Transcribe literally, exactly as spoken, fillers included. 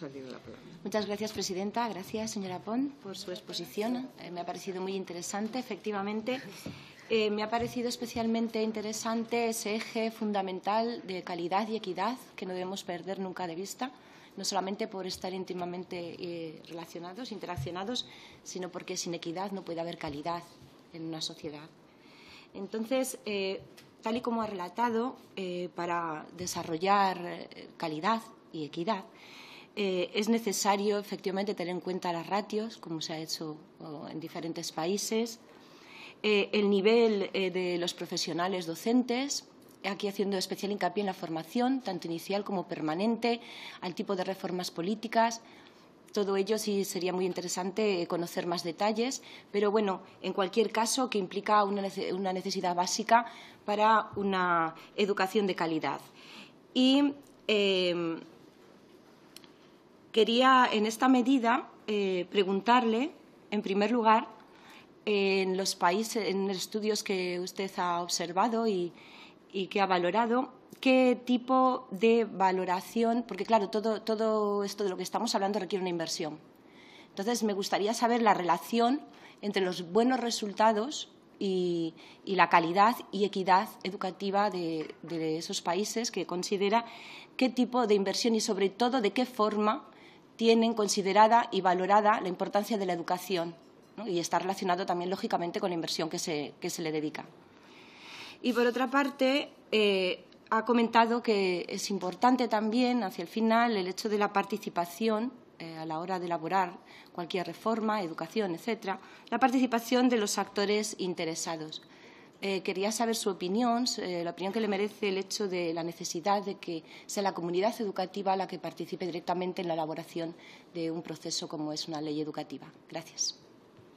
salir a la playa. Muchas gracias, presidenta. Gracias, señora Pons, por su exposición. Eh, me ha parecido muy interesante, efectivamente. Eh, me ha parecido especialmente interesante ese eje fundamental de calidad y equidad que no debemos perder nunca de vista, no solamente por estar íntimamente eh, relacionados, interaccionados, sino porque sin equidad no puede haber calidad en una sociedad. Entonces, eh, tal y como ha relatado, eh, para desarrollar calidad y equidad, eh, es necesario efectivamente tener en cuenta las ratios, como se ha hecho en diferentes países, eh, el nivel eh, de los profesionales docentes, aquí haciendo especial hincapié en la formación, tanto inicial como permanente, al tipo de reformas políticas. Todo ello sí sería muy interesante conocer más detalles, pero bueno, en cualquier caso que implica una necesidad básica para una educación de calidad. Y eh, quería en esta medida eh, preguntarle, en primer lugar, en los países, en los estudios que usted ha observado y, y que ha valorado, ¿qué tipo de valoración? Porque, claro, todo, todo esto de lo que estamos hablando requiere una inversión. Entonces, me gustaría saber la relación entre los buenos resultados y, y la calidad y equidad educativa de, de esos países que considera, qué tipo de inversión y, sobre todo, de qué forma tienen considerada y valorada la importancia de la educación, ¿no? Y está relacionado también, lógicamente, con la inversión que se, que se le dedica. Y, por otra parte, eh, ha comentado que es importante también, hacia el final, el hecho de la participación eh, a la hora de elaborar cualquier reforma, educación, etcétera, la participación de los actores interesados. Eh, quería saber su opinión, eh, la opinión que le merece el hecho de la necesidad de que sea la comunidad educativa la que participe directamente en la elaboración de un proceso como es una ley educativa. Gracias.